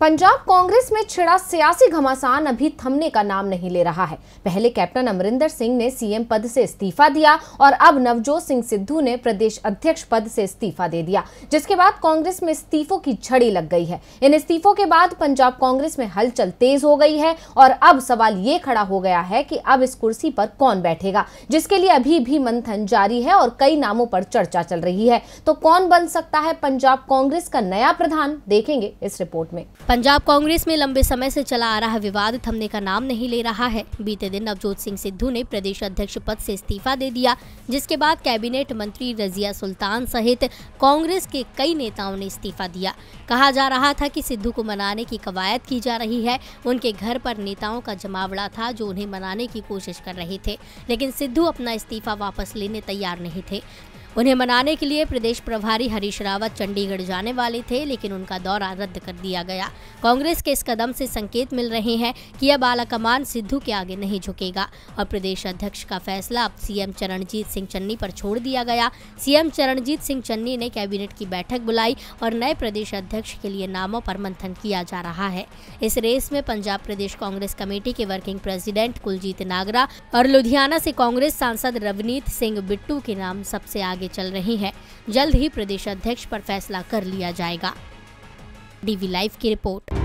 पंजाब कांग्रेस में छिड़ा सियासी घमासान अभी थमने का नाम नहीं ले रहा है। पहले कैप्टन अमरिंदर सिंह ने सीएम पद से इस्तीफा दिया और अब नवजोत सिंह सिद्धू ने प्रदेश अध्यक्ष पद से इस्तीफा दे दिया, जिसके बाद कांग्रेस में इस्तीफों की झड़ी लग गई है। इन इस्तीफों के बाद पंजाब कांग्रेस में हलचल तेज हो गई है और अब सवाल ये खड़ा हो गया है कि अब इस कुर्सी पर कौन बैठेगा, जिसके लिए अभी भी मंथन जारी है और कई नामों पर चर्चा चल रही है। तो कौन बन सकता है पंजाब कांग्रेस का नया प्रधान, देखेंगे इस रिपोर्ट में। पंजाब कांग्रेस में लंबे समय से चला आ रहा विवाद थमने का नाम नहीं ले रहा है। बीते दिन नवजोत सिंह सिद्धू ने प्रदेश अध्यक्ष पद से इस्तीफा दे दिया, जिसके बाद कैबिनेट मंत्री रजिया सुल्तान सहित कांग्रेस के कई नेताओं ने इस्तीफा दिया। कहा जा रहा था कि सिद्धू को मनाने की कवायद की जा रही है। उनके घर पर नेताओं का जमावड़ा था जो उन्हें मनाने की कोशिश कर रहे थे, लेकिन सिद्धू अपना इस्तीफा वापस लेने तैयार नहीं थे। उन्हें मनाने के लिए प्रदेश प्रभारी हरीश रावत चंडीगढ़ जाने वाले थे, लेकिन उनका दौरा रद्द कर दिया गया। कांग्रेस के इस कदम से संकेत मिल रहे हैं कि अब आलाकमान सिद्धू के आगे नहीं झुकेगा और प्रदेश अध्यक्ष का फैसला अब सीएम चरणजीत सिंह चन्नी पर छोड़ दिया गया। सीएम चरणजीत सिंह चन्नी ने कैबिनेट की बैठक बुलाई और नए प्रदेश अध्यक्ष के लिए नामों पर मंथन किया जा रहा है। इस रेस में पंजाब प्रदेश कांग्रेस कमेटी के वर्किंग प्रेसिडेंट कुलजीत नागरा और लुधियाना से कांग्रेस सांसद रवनीत सिंह बिट्टू के नाम सबसे आगे चल रही है। जल्द ही प्रदेश अध्यक्ष पर फैसला कर लिया जाएगा। डीवी लाइव की रिपोर्ट।